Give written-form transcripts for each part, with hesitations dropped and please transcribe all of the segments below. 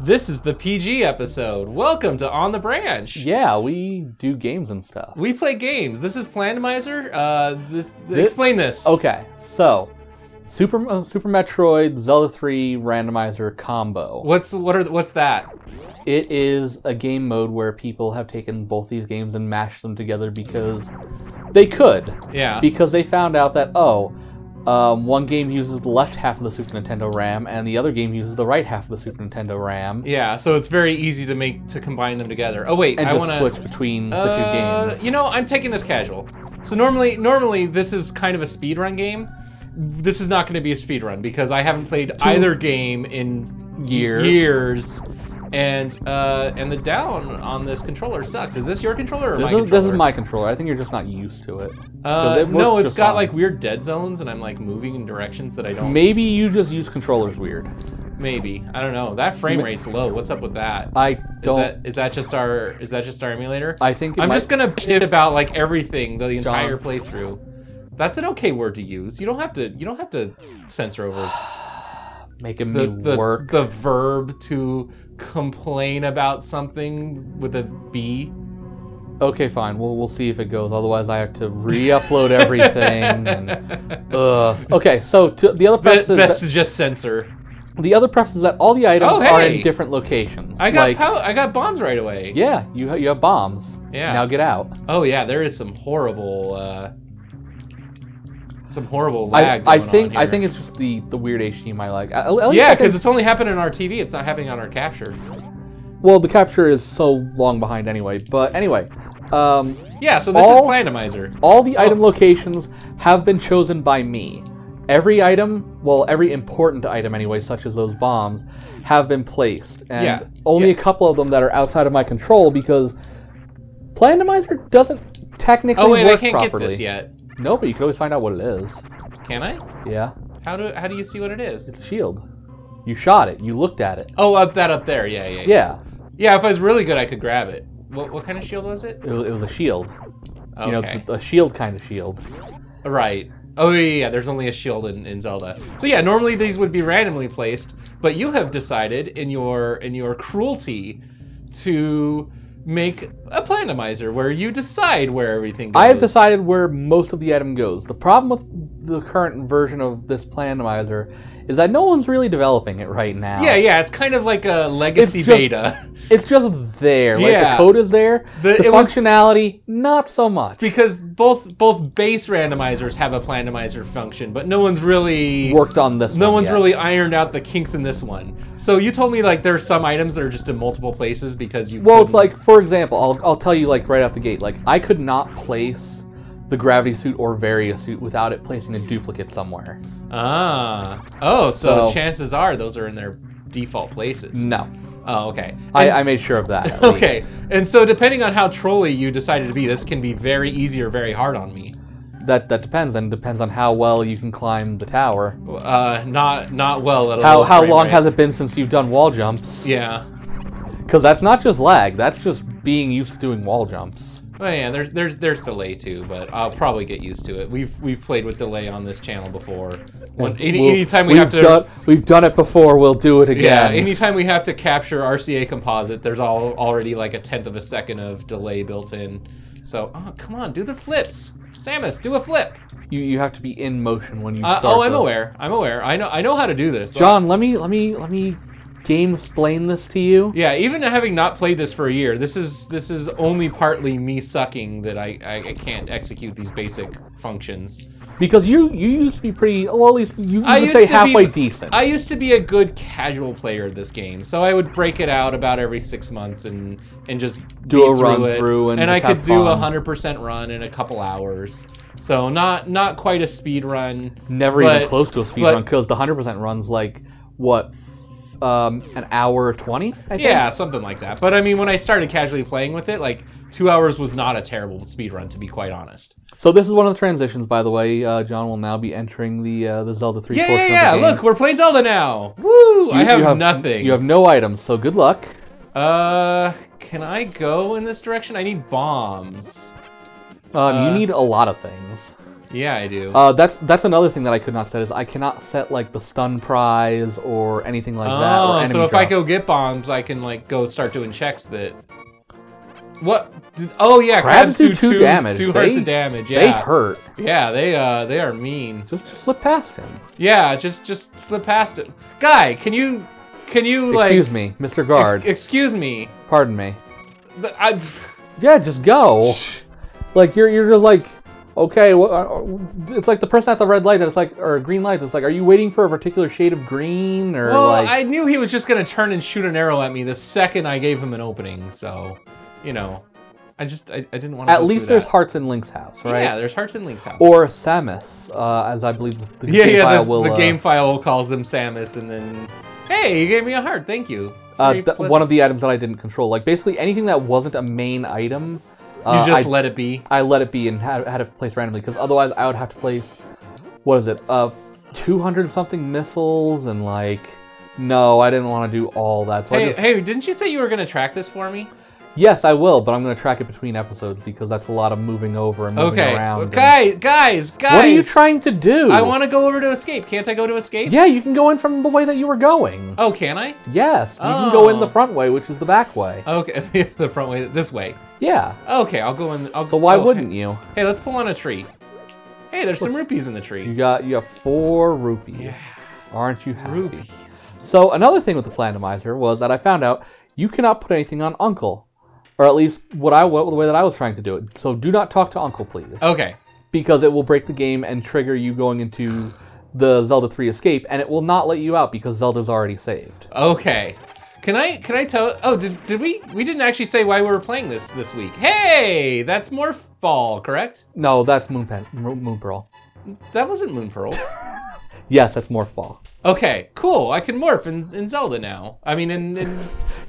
This is the PG episode. Welcome to On the Branch. Yeah, we do games and stuff. We play games. This is Plandomizer. Explain this. Okay, so Super Metroid, Zelda 3, Randomizer combo. What's that? It is a game mode where people have taken both these games and mashed them together because they could. Yeah. Because they found out that one game uses the left half of the Super Nintendo RAM, and the other game uses the right half of the Super Nintendo RAM. Yeah, so it's very easy to combine them together. Oh wait, and switch between the two games. You know, I'm taking this casual. So normally this is kind of a speedrun game. This is not going to be a speedrun because I haven't played either game in years. And the down on this controller sucks. Is this your controller or my controller? This is my controller. I think you're just not used to it. No, it's got like weird dead zones, and I'm like moving in directions that I don't. Maybe you just use controllers weird. Maybe. I don't know. That frame rate's low. What's up with that? I don't. Is that just our emulator? I think. I'm just gonna bitch about like everything the entire playthrough. That's an okay word to use. You don't have to censor over. Making me work. The verb to complain about something with a B. Okay, fine. We'll see if it goes. Otherwise, I have to re-upload everything. Okay, so the other preface is best to just censor. The other preface is that all the items are in different locations. I got bombs right away. Yeah, you have bombs. Yeah. Now get out. Oh yeah, there is some horrible. Some horrible lag. I think it's just the weird HDMI lag. Yeah, because it's only happening on our TV. It's not happening on our capture. Well, the capture is so long behind anyway. But anyway, yeah. So this is Plandomizer. All the item locations have been chosen by me. Every item, well, every important item anyway, such as those bombs, have been placed, and only a couple of them that are outside of my control because Plandomizer doesn't technically work properly. Oh wait, I can't get this yet. No, but you can always find out what it is. Can I? Yeah. How do you see what it is? It's a shield. You shot it. You looked at it. Oh, that up there. Yeah. Yeah, if I was really good, I could grab it. What kind of shield was it? It was a shield. Okay. You know, a shield kind of shield. Right. Oh, yeah, there's only a shield in Zelda. So, yeah, normally these would be randomly placed, but you have decided in your cruelty to make a Plandomizer where you decide where everything goes. I have decided where most of the item goes. The problem with the current version of this Plandomizer is that no one's really developing it right now. Yeah, it's kind of like a legacy beta. It's just there. Like, the code is there. The functionality, not so much. Because both base randomizers have a Plandomizer function, but no one's really worked on this one. No one's really ironed out the kinks in this one. So you told me like there's some items that are just in multiple places because you. Well, it's like, for example, I'll tell you like right out the gate. Like, I could not place the gravity suit or Varia suit without it placing a duplicate somewhere. So chances are those are in their default places. No. Oh, okay. I made sure of that. Okay. Least. And so depending on how trolly you decided to be, this can be very easy or very hard on me. That depends, and depends on how well you can climb the tower. Not well at all. How long has it been since you've done wall jumps? Yeah. Because that's not just lag, that's just being used to doing wall jumps. Oh yeah, there's delay too, but I'll probably get used to it. We've played with delay on this channel before. Anytime we have to, we've done it before. We'll do it again. Yeah, anytime we have to capture RCA composite, there's already like 1/10 of a second of delay built in. So come on, do the flips, Samus, do a flip. You have to be in motion when you. Start I'm aware. I know how to do this. So John, let me game-splain this to you? Yeah, even having not played this for a year, this is only partly me sucking that I can't execute these basic functions. Because you used to be pretty, well, at least you would say halfway decent. I used to be a good casual player of this game, so I would break it out about every 6 months and just do a run through, and I could do 100% run in a couple hours. So not quite a speed run. Never even close to a speed run, because the 100% run's like what? 1 hour 20, I think. Yeah, something like that. But I mean, when I started casually playing with it, like 2 hours was not a terrible speedrun, to be quite honest. So this is one of the transitions, by the way. John will now be entering the Zelda 3 portion of the game. Look, we're playing Zelda now. Woo! You have nothing. You have no items, so good luck. Can I go in this direction? I need bombs. You need a lot of things. Yeah, I do. That's another thing that I could not set is I cannot set like the stun prize or anything like that. Oh, so if drops. I go get bombs, I can like go start doing checks that. What? Oh yeah, crabs do two damage. Two hearts of damage. Yeah, they hurt. Yeah, they are mean. Just slip past him. Yeah, just slip past him. Guy, can you like? Excuse me, Mr. Guard. Excuse me. Pardon me. Yeah, just go. Like you're just like. Okay, well, it's like the person at the red light that's like, or green light that's like, are you waiting for a particular shade of green or well, like? Well, I knew he was just gonna turn and shoot an arrow at me the second I gave him an opening, so, you know, I didn't want to. At least there's hearts in Link's house, right? Yeah, there's hearts in Link's house. Or Samus, as I believe the game file will. The game file calls him Samus, and then, hey, you gave me a heart, thank you. One of the items that I didn't control, like basically anything that wasn't a main item. You just let it be? I let it be and had it placed randomly, because otherwise I would have to place, what is it, 200-something missiles, and like, no, I didn't want to do all that. So hey, didn't you say you were going to track this for me? Yes, I will, but I'm going to track it between episodes, because that's a lot of moving over and moving around. Okay, guys! What are you trying to do? I want to go over to escape. Can't I go to escape? Yeah, you can go in from the way that you were going. Oh, can I? Yes, you can go in the front way, which is the back way. Okay, the front way, this way. Yeah. Okay, I'll go in. So why wouldn't you? Hey, let's pull on a tree. Hey, there's some rupees in the tree. You got 4 rupees. Yeah. Aren't you happy? Rupees. So another thing with the Plandomizer was that I found out you cannot put anything on Uncle. Or at least the way that I was trying to do it. So do not talk to Uncle, please. Okay. Because it will break the game and trigger you going into the Zelda 3 escape, and it will not let you out because Zelda's already saved. Okay. Can I tell? Oh, did we didn't actually say why we were playing this week? Hey, that's Morphball, correct? No, that's Moonpearl. That wasn't Moonpearl. Yes, that's Morphball. Okay, cool. I can morph in Zelda now. I mean, in yes,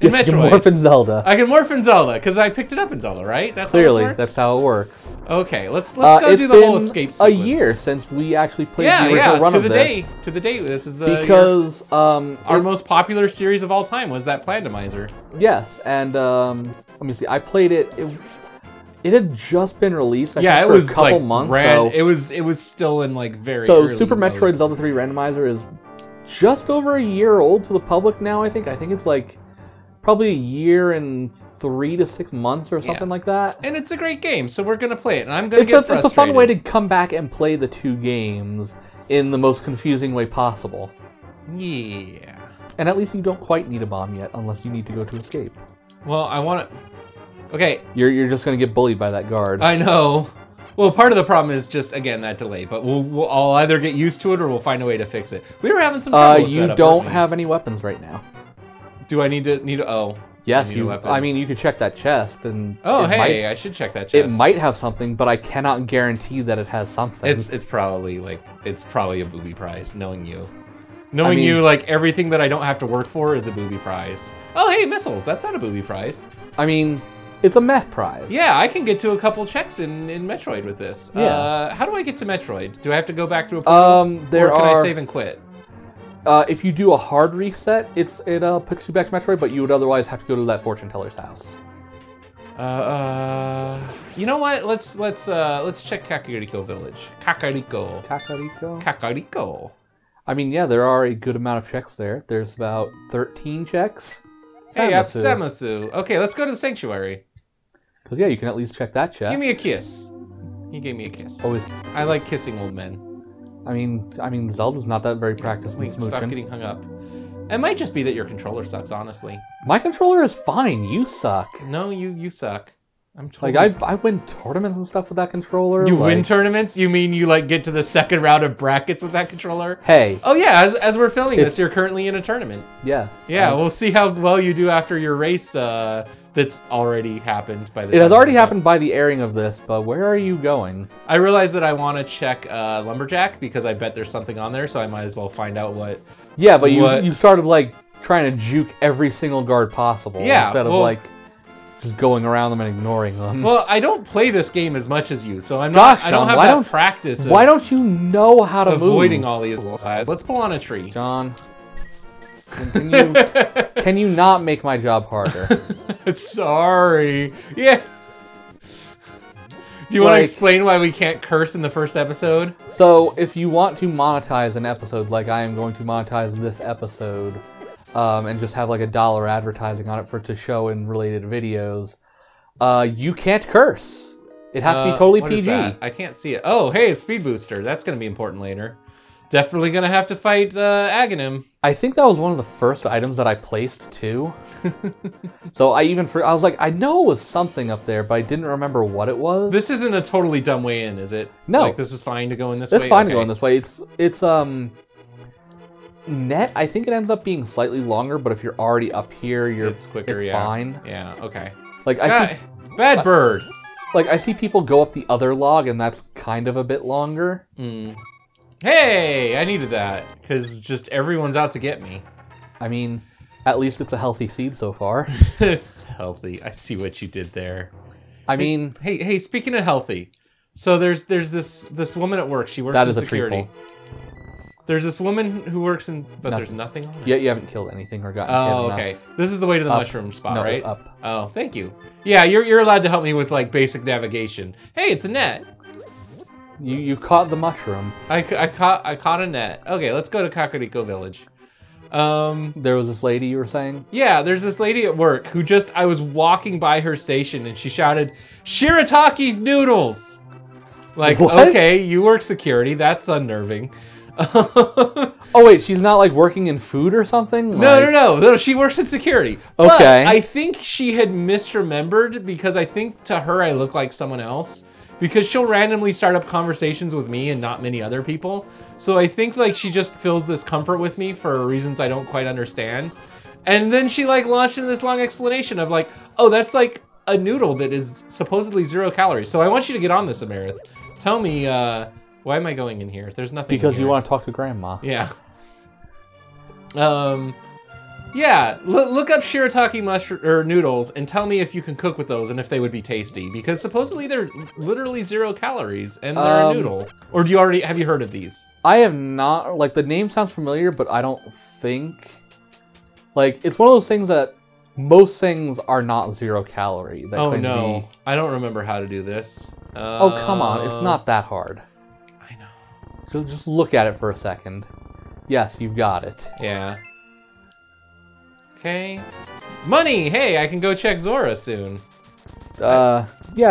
Metroid. You can morph in Zelda. I can morph in Zelda because I picked it up in Zelda, right? That's clearly how it works? That's how it works. Okay, let's go do the whole escape sequence. It's been a year since we actually played the original run of this. To the day, this is because our most popular series of all time was that Plandomizer. Yes, and let me see. I played it. It had just been released. I think it was a couple like months. So it was still in like very. So early Super Metroid mode. Zelda 3 Randomizer is just over a year old to the public now. I think it's like probably a year and 3 to 6 months or something like that. And it's a great game, so we're gonna play it. And I'm gonna get frustrated. It's a fun way to come back and play the two games in the most confusing way possible. Yeah. And at least you don't quite need a bomb yet, unless you need to go to escape. Well, I want to. Okay. You're just gonna get bullied by that guard. I know. Well, part of the problem is just again that delay, but I'll either get used to it or we'll find a way to fix it. We were having some trouble with setup. You don't have any weapons right now. Do I need to? Oh. Yes, you. I mean, you could check that chest and. Oh, hey, I should check that chest. It might have something, but I cannot guarantee that it has something. It's probably a booby prize, knowing you. Knowing you, like, everything that I don't have to work for is a booby prize. Oh, hey, missiles. That's not a booby prize. I mean. It's a mech prize. Yeah, I can get to a couple checks in Metroid with this. Yeah. How do I get to Metroid? Do I have to go back through a portal? Or can I save and quit? If you do a hard reset, it puts you back to Metroid, but you would otherwise have to go to that fortune teller's house. You know what? Let's check Kakariko Village. Kakariko. I mean, yeah, there are a good amount of checks there. There's about 13 checks. Hey, up Samusu. Okay, let's go to the sanctuary. Cause yeah, you can at least check that chest. Give me a kiss. He gave me a kiss. Always. I like kissing old men. I mean, Zelda's not that very practiced. Link, stop getting hung up. It might just be that your controller sucks, honestly. My controller is fine. You suck. No, you suck. I'm totally... Like I win tournaments and stuff with that controller. You win tournaments? You mean you like get to the second round of brackets with that controller? Hey. Oh yeah, as we're filming this, you're currently in a tournament. Yeah. Yeah, we'll see how well you do after your race that's already happened by the It has already happened by the airing of this, but where are you going? I realize that I want to check Lumberjack because I bet there's something on there, so I might as well find out what. Yeah, but you started like trying to juke every single guard possible instead of like just going around them and ignoring them. Well, I don't play this game as much as you, so I'm not. Gosh, I don't have that practice. Why don't you know how to avoiding move? All these little sides? Let's pull on a tree, John. Can you not make my job harder? Sorry. Yeah. Do you want to explain why we can't curse in the first episode? So, if you want to monetize an episode, like I am going to monetize this episode, and just have like $1 advertising on it for to show in related videos, you can't curse. It has to be totally PG. I can't see it. Oh, hey, it's Speed Booster. That's going to be important later. Definitely going to have to fight Aghanim. I think that was one of the first items that I placed, too. So I was like, I know it was something up there, but I didn't remember what it was. This isn't a totally dumb way in, is it? No. Like, this is fine to go in this way? It's fine to go in this way. It's net, I think it ends up being slightly longer, but if you're already up here, it's quicker, yeah. It's fine. Yeah, okay. Like, bad bird! Like, I see people go up the other log, and that's kind of a bit longer. Mm. Hey, I needed that, because just everyone's out to get me. I mean, at least it's a healthy seed so far. It's healthy. I see what you did there. I mean... Hey, speaking of healthy, so there's this woman at work. She works in security. There's this woman who works in... But nothing. There's nothing on her. Yeah, you haven't killed anything or gotten killed. Oh, okay. Enough. This is the way to the mushroom spot, no, right? It's up. Oh, thank you. Yeah, you're allowed to help me with, like, basic navigation. Hey, it's a net. You caught the mushroom. I caught a net. Okay, let's go to Kakariko Village. There was this lady you were saying? Yeah, there's this lady at work who just... I was walking by her station and she shouted, "Shirataki noodles!" Like, what? Okay, you work security. That's unnerving. Oh, wait, she's not, like, working in food or something? Like... No, she works in security. Okay. But I think she had misremembered because I think to her I look like someone else. Because she'll randomly start up conversations with me and not many other people. So I think, like, she just feels discomfort with me for reasons I don't quite understand. And then she, like, launched into this long explanation of, like, oh, that's, like, a noodle that is supposedly 0 calories. So I want you to get on this, Amerith. Tell me, why am I going in here? There's nothing Because in here. You want to talk to Grandma. Yeah. Yeah, look up shirataki noodles and tell me if you can cook with those and if they would be tasty. Because supposedly they're literally 0 calories and they're a noodle. Or have you heard of these? I have not. Like, the name sounds familiar, but I don't think. Like, it's one of those things that most things are not 0 calorie. That oh, no. Be... I don't remember how to do this. Oh, come on. It's not that hard. I know. So just look at it for a second. Yes, you've got it. Yeah. Okay. Money! Hey, I can go check Zora soon. Yeah,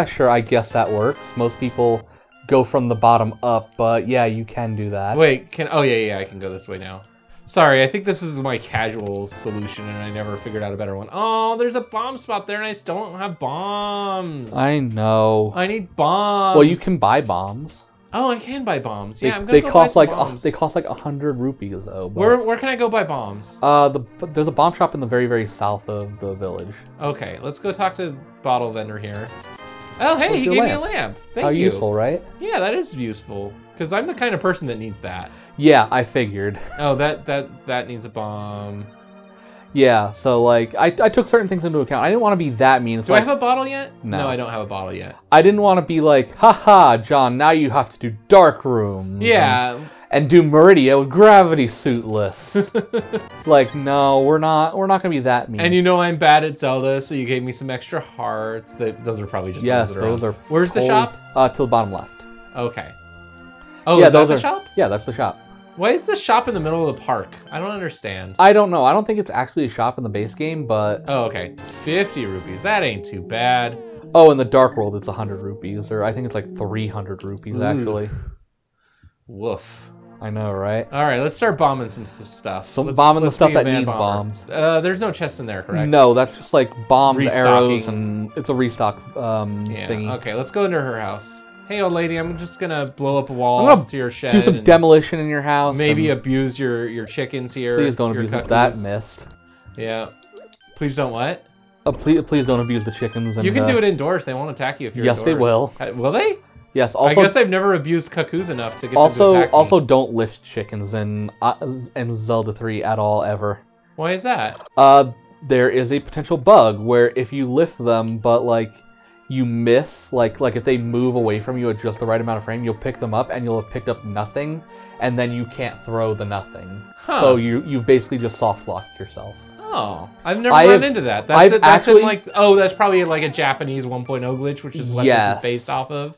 sure, I guess that works. Most people go from the bottom up, but yeah, you can do that. Wait, yeah, I can go this way now. Sorry, I think this is my casual solution and I never figured out a better one. Oh, there's a bomb spot there and I still don't have bombs. I know. I need bombs. Well, you can buy bombs. Oh, I can buy bombs. Yeah, I'm gonna go buy some bombs. They cost like 100 rupees though. But... Where can I go buy bombs? There's a bomb shop in the very, very south of the village. Okay, let's go talk to the bottle vendor here. Oh, hey, he gave me a lamp. Thank you. How useful, right? Yeah, that is useful. Because I'm the kind of person that needs that. Yeah, I figured. Oh, that needs a bomb. Yeah, so like, I took certain things into account. I didn't want to be that mean. Do I have a bottle yet? No, I don't have a bottle yet. I didn't want to be like, haha, John, now you have to do dark rooms. Yeah. And do Maridia with gravity suitless. Like, no, we're not going to be that mean. And you know I'm bad at Zelda, so you gave me some extra hearts. Those are probably just yes, those are Where's the shop? To the bottom left. Okay. Oh, yeah, is that the shop? Yeah, that's the shop. Why is the shop in the middle of the park? I don't understand. I don't know. I don't think it's actually a shop in the base game, but... Oh, okay. 50 rupees. That ain't too bad. Oh, in the Dark World, it's 100 rupees. Or I think it's like 300 rupees, actually. Woof. I know, right? All right, let's start bombing some stuff. Bombing the stuff that needs bombs. There's no chest in there, correct? No, that's just like bombs, arrows, and it's a restock thingy. Okay, let's go into her house. Hey, old lady, I'm just going to blow up a wall to your shed. Do some demolition in your house. Maybe abuse your chickens here. Please don't abuse that mist. Yeah. Please don't what? Please don't abuse the chickens. And, you can do it indoors. They won't attack you if you're indoors. Yes, they will. Will they? Yes. Also, I guess I've never abused cuckoos enough to get them to attack me. Also, don't lift chickens in Zelda 3 at all, ever. Why is that? There is a potential bug where if you lift them, but like... You miss, like if they move away from you at just the right amount of frame, you'll pick them up and you'll have picked up nothing, and then you can't throw the nothing. Huh. So you've basically just soft-locked yourself. Oh, I've never run into that. That's probably like a Japanese 1.0 glitch, which is what this is based off of.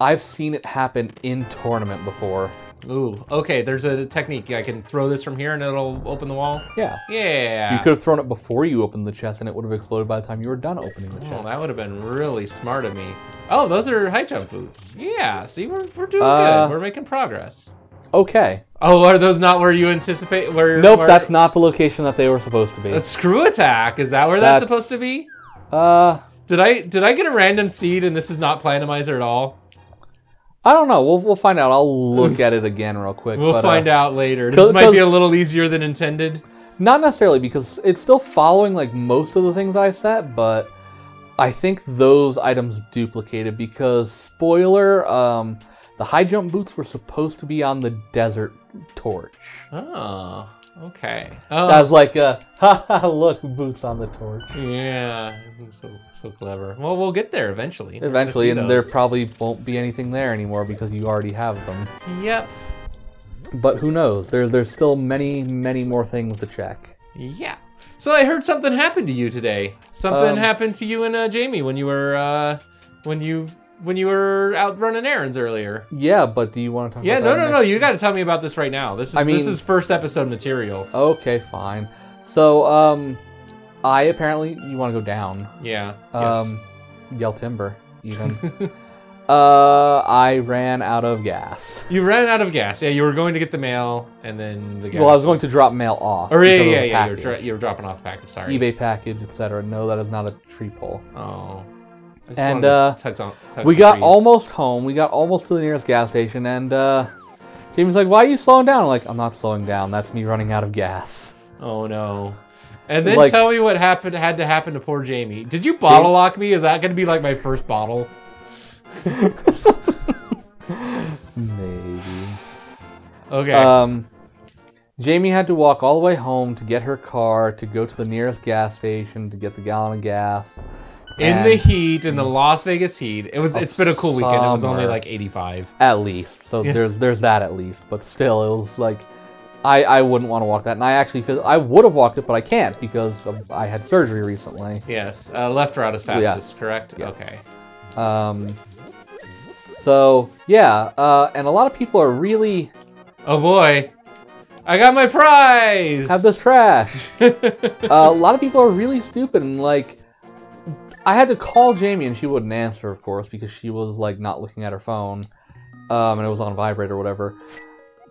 I've seen it happen in tournament before. Ooh, okay, there's a technique. I can throw this from here and it'll open the wall? Yeah. Yeah. You could have thrown it before you opened the chest and it would have exploded by the time you were done opening the chest. Oh, that would have been really smart of me. Oh, those are high jump boots. Yeah, see, we're doing good. We're making progress. Okay. Oh, are those not where you anticipate? Nope, that's not the location that they were supposed to be. A screw attack, is that where that's supposed to be? Did I get a random seed and this is not Plandomizer at all? I don't know. We'll find out. I'll look at it again real quick. We'll find out later. This might be a little easier than intended. Not necessarily, because it's still following like most of the things I set, but I think those items duplicated because, spoiler, the high jump boots were supposed to be on the desert torch. Oh, okay. Oh. I was like, ha, look, boots on the torch. Yeah, so clever. Well, we'll get there eventually. Eventually, and there probably won't be anything there anymore because you already have them. Yep. But who knows? There's still many, many more things to check. Yeah. So I heard something happened to you today. Something happened to you and Jamie when you were out running errands earlier. Yeah, but do you want to talk? Yeah, about no. You got to tell me about this right now. This is first episode material. Okay, fine. So I apparently, you want to go down. Yeah. Yes. Yell timber, even. I ran out of gas. You ran out of gas. Yeah, you were going to get the mail, and then the gas. Well, I was going to drop mail off. Oh, yeah. You were dropping off the package, sorry. eBay package, etc. No, that is not a tree pole. Oh. And we got almost home. We got almost to the nearest gas station, and Jamie's like, why are you slowing down? I'm like, I'm not slowing down. That's me running out of gas. Oh, no. And then like, tell me what had to happen to poor Jamie. Did you bottle lock me? Is that going to be like my first bottle? Maybe. Okay. Jamie had to walk all the way home to get her car, to go to the nearest gas station, to get the gallon of gas. In the heat, in the Las Vegas heat. It's been a cool weekend. It was only like 85. At least. So there's that at least. But still, it was like... I wouldn't want to walk that, and I actually I would have walked it, but I can't because I had surgery recently. Yes, left route is fastest, correct? Yes. Okay. So yeah, and a lot of people are really. Oh boy, I got my prize. Have this trash. A lot of people are really stupid, and like, I had to call Jamie, and she wouldn't answer, of course, because she was like not looking at her phone, and it was on vibrate or whatever.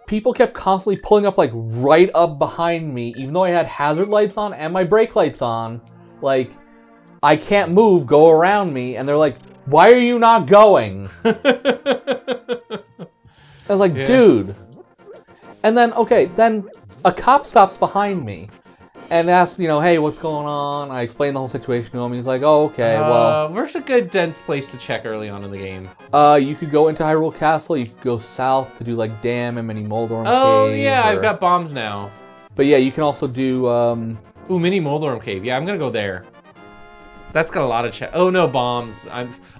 People kept constantly pulling up, like, right up behind me, even though I had hazard lights on and my brake lights on. Like, I can't move, go around me. And they're like, why are you not going? I was like, dude. And then, okay, then a cop stops behind me and asks, you know, hey, what's going on? I explained the whole situation to him. He's like, oh, okay, well... Where's a good, dense place to check early on in the game? You could go into Hyrule Castle. You could go south to do, like, Dam and Mini Moldorm Cave. Oh, yeah, I've got bombs now. But, yeah, you can also do... Ooh, Mini Moldorm Cave. Yeah, I'm going to go there. That's got a lot of Oh, no, bombs.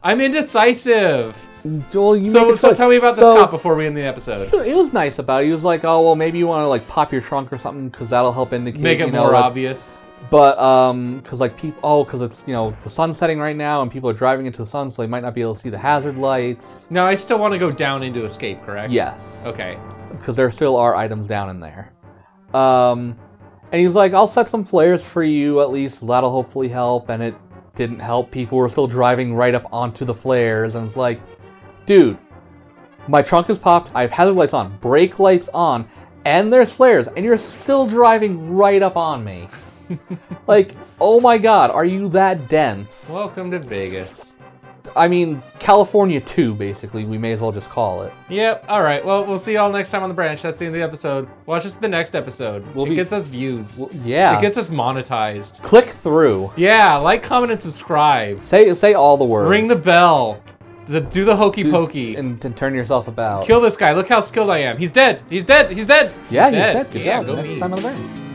I'm indecisive. Joel, so tell me about this cop before we end the episode. It was nice about it. He was like, oh, well, maybe you want to, like, pop your trunk or something because that'll help indicate, make it more obvious. But, because, like, people, because it's, you know, the sun's setting right now and people are driving into the sun, so they might not be able to see the hazard lights. No, I still want to go down into escape, correct? Yes. Okay. Because there still are items down in there. And he was like, I'll set some flares for you at least. That'll hopefully help. And it didn't help. People were still driving right up onto the flares, and it's like, dude, my trunk is popped, I have hazard lights on, brake lights on, and there's flares, and you're still driving right up on me. Like, oh my god, are you that dense? Welcome to Vegas. I mean, California 2, basically, we may as well just call it. Yep, alright, well, we'll see y'all next time on The Branch. That's the end of the episode. Watch us the next episode. It gets us views. Yeah. It gets us monetized. Click through. Yeah, like, comment, and subscribe. Say all the words. Ring the bell. Do the hokey pokey. And turn yourself about. Kill this guy. Look how skilled I am. He's dead. He's dead. He's dead. Yeah, he's dead. Good job. Go next time on The Branch.